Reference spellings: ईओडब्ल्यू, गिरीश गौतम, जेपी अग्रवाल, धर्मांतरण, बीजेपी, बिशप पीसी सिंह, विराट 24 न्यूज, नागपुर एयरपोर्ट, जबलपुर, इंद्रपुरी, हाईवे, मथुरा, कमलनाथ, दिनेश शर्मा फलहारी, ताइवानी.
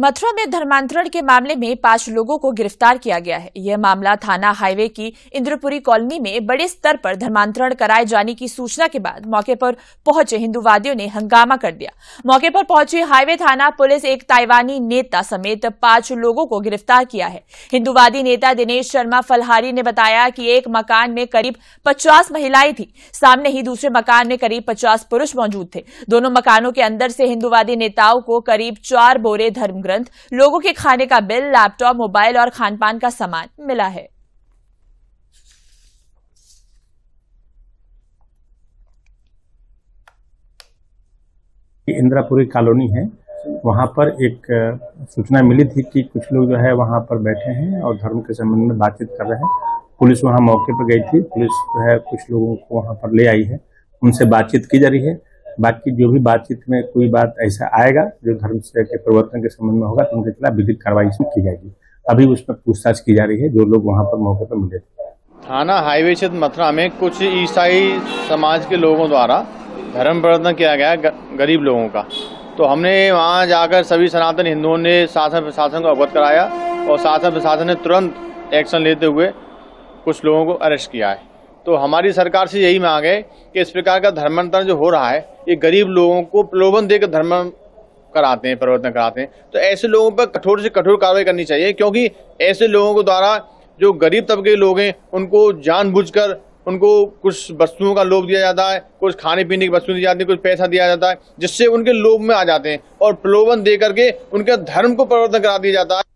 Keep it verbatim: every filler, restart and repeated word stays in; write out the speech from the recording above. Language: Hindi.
मथुरा में धर्मांतरण के मामले में पांच लोगों को गिरफ्तार किया गया है। यह मामला थाना हाईवे की इंद्रपुरी कॉलोनी में बड़े स्तर पर धर्मांतरण कराए जाने की सूचना के बाद मौके पर पहुंचे हिंदूवादियों ने हंगामा कर दिया। मौके पर पहुंची हाईवे थाना पुलिस एक ताइवानी नेता समेत पांच लोगों को गिरफ्तार किया है। हिंदूवादी नेता दिनेश शर्मा फलहारी ने बताया कि एक मकान में करीब पचास महिलाएं थी, सामने ही दूसरे मकान में करीब पचास पुरुष मौजूद थे। दोनों मकानों के अंदर से हिंदूवादी नेताओं को करीब चार बोरे धर्म ग्रंथ, लोगों के खाने का बिल, लैपटॉप, मोबाइल और खानपान का सामान मिला है। इंद्रपुरी कॉलोनी है, वहां पर एक सूचना मिली थी कि कुछ लोग जो है वहां पर बैठे हैं और धर्म के संबंध में बातचीत कर रहे हैं। पुलिस वहां मौके पर गई थी। पुलिस जो है कुछ लोगों को वहां पर ले आई है, उनसे बातचीत की जा रही है। बाकी जो भी बातचीत में कोई बात ऐसा आएगा जो धर्म से के परिवर्तन के संबंध में होगा तो उनके खिलाफ विधिक कार्रवाई की जाएगी। अभी उसमें पूछताछ की जा रही है जो लोग वहां पर मौके पर मिले थे। थाना हाईवे क्षेत्र मथुरा में कुछ ईसाई समाज के लोगों द्वारा धर्म परिवर्तन किया गया गरीब लोगों का, तो हमने वहाँ जाकर सभी सनातन हिंदुओं ने शासन प्रशासन को अवगत कराया और शासन प्रशासन ने तुरंत एक्शन लेते हुए कुछ लोगों को अरेस्ट किया है। तो हमारी सरकार से यही मांग है कि इस प्रकार का धर्मांतरण जो हो रहा है ये गरीब लोगों को प्रलोभन देकर धर्म कराते हैं, परिवर्तन कराते हैं, तो ऐसे लोगों पर कठोर से कठोर कार्रवाई करनी चाहिए, क्योंकि ऐसे लोगों के द्वारा जो गरीब तबके के लोग हैं उनको जानबूझकर उनको कुछ वस्तुओं का लोभ दिया जाता है, कुछ खाने पीने की वस्तुएं दी जाती है, कुछ पैसा दिया जाता है, जिससे उनके लोभ में आ जाते हैं और प्रलोभन दे करके उनके धर्म को परिवर्तन करा दिया जाता है।